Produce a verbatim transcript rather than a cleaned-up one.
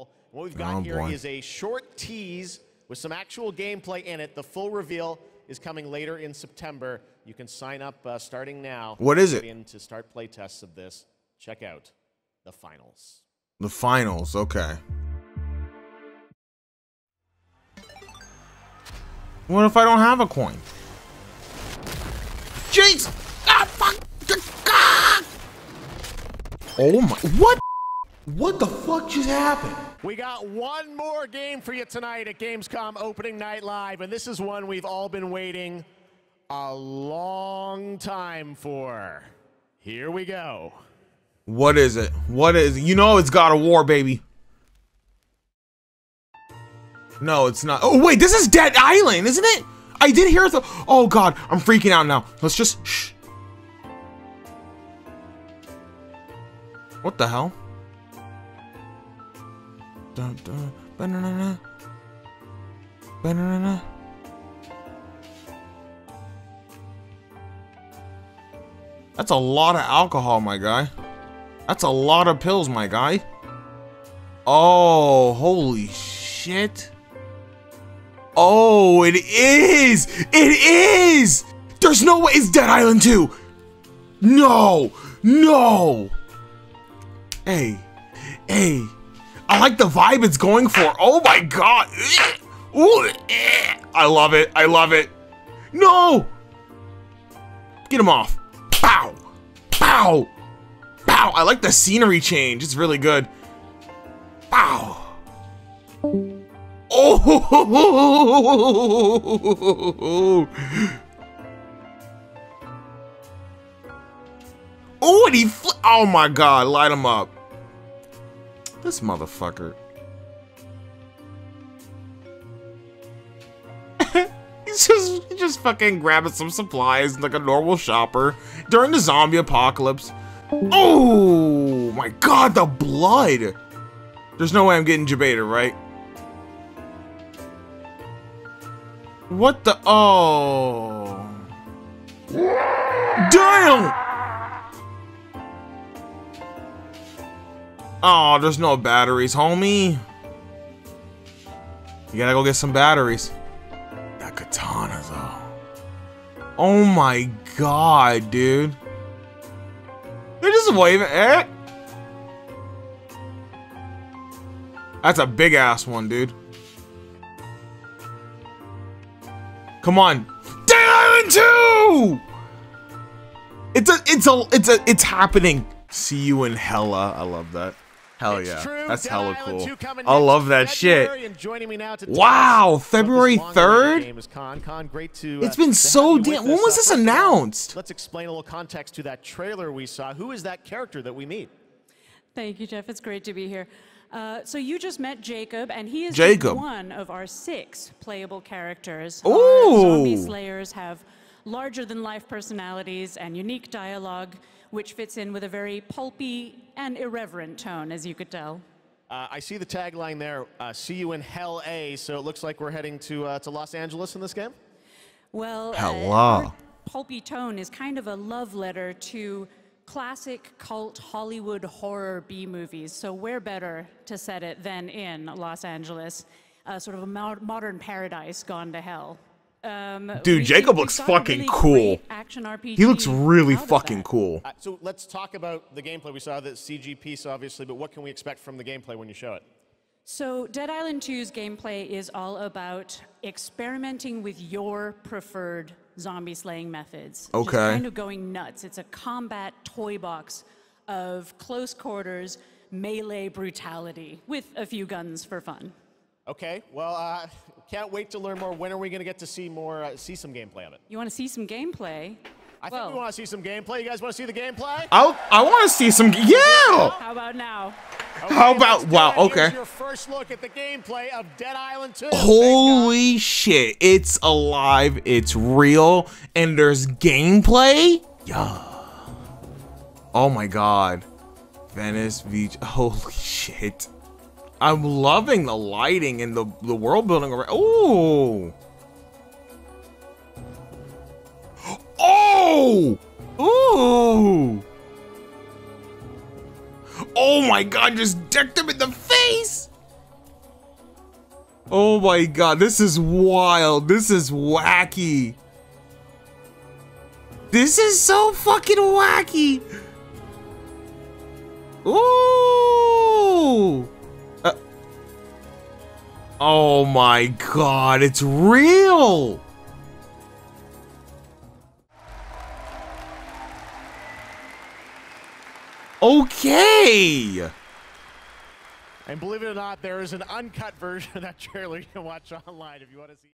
all. What we've got oh, here boy. is a short tease with some actual gameplay in it. The full reveal is coming later in September. You can sign up uh, starting now. What is it? In to start play tests of this. Check out the finals. The finals, okay. What if I don't have a coin? Jeez! Ah, fuck! Ah! Oh my, what? What the fuck just happened? We got one more game for you tonight at Gamescom Opening Night Live, and this is one we've all been waiting a long time for. Here we go. What is it? What is it? You know it's God of War, baby. No, it's not. Oh, wait, this is Dead Island, isn't it? I did hear the- Oh, God, I'm freaking out now. Let's just- shh. What the hell? Dun, dun, banana, banana. That's a lot of alcohol, my guy. That's a lot of pills, my guy. Oh, holy shit. Oh, it is! It is! There's no way it's Dead Island two! No! No! Hey. Hey. I like the vibe it's going for. Oh my god. I love it. I love it. No! Get him off. Pow! Pow! Pow! I like the scenery change. It's really good. Pow! Oh! Oh, and he fl- Oh my god, light him up. This motherfucker. He's just, he's just fucking grabbing some supplies like a normal shopper during the zombie apocalypse. Oh my god, the blood. There's no way I'm getting Jebaited, right? What the? Oh. Damn. Oh, there's no batteries, homie. You gotta go get some batteries. That katana, though. Oh my god, dude. They're just waving at. That's a big ass one, dude. Come on, Dead Island two. It's a, it's a, it's a, it's happening. See you in Hell-A. I love that. Hell yeah, that's hella cool. I love that shit. Wow, February third? It's been so damn... When was this announced? Let's explain a little context to that trailer we saw. Who is that character that we meet? Thank you, Jeff. It's great to be here. Uh, so you just met Jacob, and he is Jacob. one of our six playable characters. Ooh! Zombie slayers have larger-than-life personalities and unique dialogue, which fits in with a very pulpy and irreverent tone, as you could tell. Uh, I see the tagline there, uh, see you in Hell-A, so it looks like we're heading to, uh, to Los Angeles in this game? Well, uh, pulpy tone is kind of a love letter to classic cult Hollywood horror B-movies, so where better to set it than in Los Angeles, uh, sort of a mo modern paradise gone to hell. Um, Dude, Jacob looks fucking cool. He looks really fucking cool. Uh, so let's talk about the gameplay. We saw the C G piece, obviously, but what can we expect from the gameplay when you show it? So Dead Island two's gameplay is all about experimenting with your preferred zombie slaying methods. Okay. Just kind of going nuts. It's a combat toy box of close quarters melee brutality with a few guns for fun. Okay, well, uh, can't wait to learn more. When are we going to get to see more, uh, see some gameplay of it? You want to see some gameplay? I well, think we want to see some gameplay. You guys want to see the gameplay? I'll, I want to see some, yeah! How about now? Okay, How about, wow, okay. Here's your first look at the gameplay of Dead Island two. Holy shit, it's alive, it's real, and there's gameplay? Yeah. Oh my god. Venice Beach, holy shit. I'm loving the lighting and the, the world building around. Ooh. Oh! Ooh! Oh my god, just decked him in the face! Oh my god, this is wild. This is wacky. This is so fucking wacky. Ooh. Uh, oh my god, it's real. Okay. And believe it or not, there is an uncut version of that trailer you can watch online if you want to see.